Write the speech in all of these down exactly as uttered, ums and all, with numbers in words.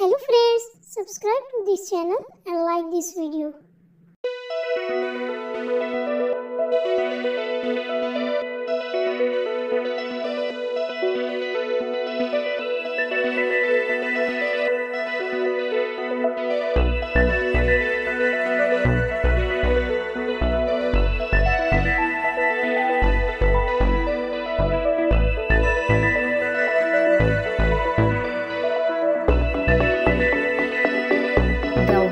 Hello friends, subscribe to this channel and like this video.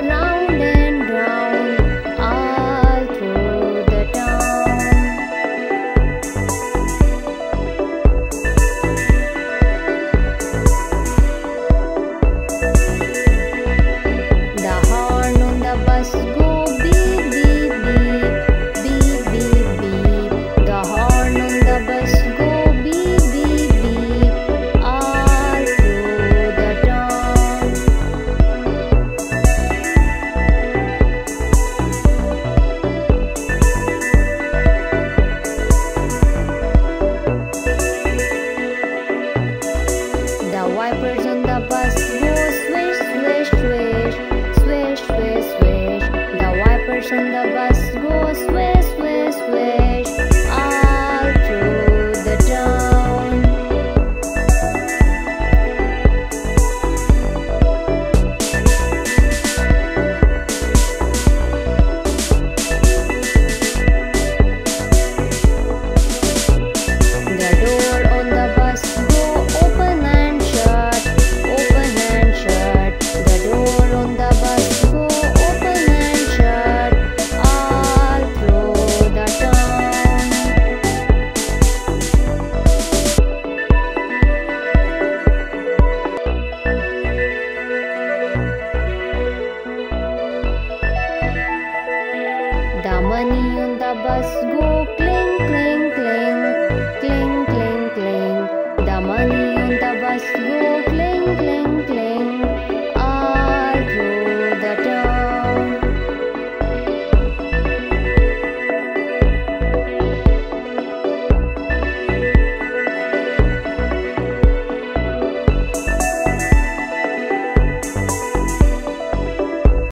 round and round, all through the town. The horn on the bus go beep, beep, beep, beep, beep, beep. The horn on the bus go beep, beep, beep, all through the town. The wipers on the bus go swish, swish, swish, swish, swish, swish. The wipers on the bus go swish, swish, swish, all through the town. The door on the bus go open and shut, open and shut. The door on the bus go open and shut, all through the town. The money on the bus go cling, cling, cling, cling, cling, cling. The money